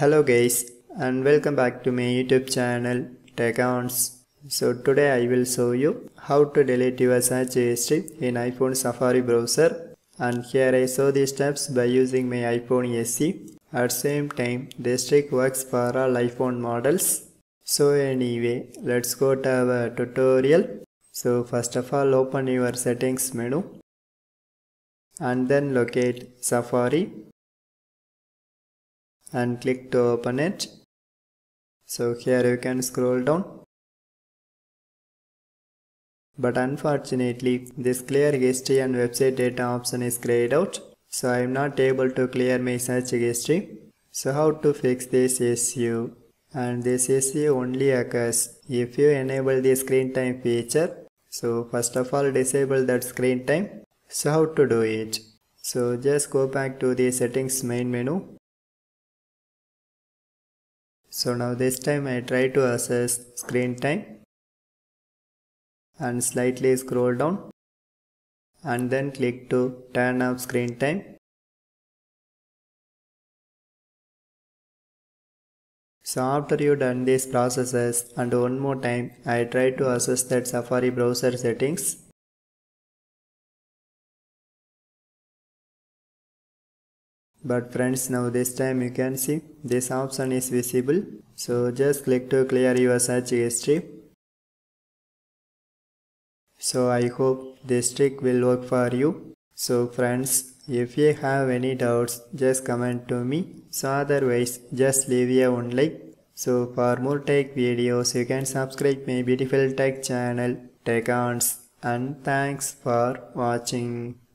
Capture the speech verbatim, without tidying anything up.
Hello guys, and welcome back to my YouTube channel Teconz. So today I will show you how to delete your search history in iPhone Safari browser, and here I show the steps by using my iPhone S E. At same time this trick works for all iPhone models. So anyway, let's go to our tutorial. So first of all, open your settings menu and then locate Safari and click to open it. So here you can scroll down, but unfortunately this clear history and website data option is grayed out, so I am not able to clear my search history. So how to fix this issue? And this issue only occurs if you enable the screen time feature. So first of all, disable that screen time. So how to do it? So just go back to the settings main menu. So now this time I try to access screen time and slightly scroll down and then click to turn off screen time. So after you done these processes, and one more time I try to access that Safari browser settings. But friends, now this time you can see this option is visible. So just click to clear your search history. So I hope this trick will work for you. So friends, if you have any doubts, just comment to me. So otherwise, just leave your own like. So for more tech videos, you can subscribe my beautiful tech channel Teconz. And thanks for watching.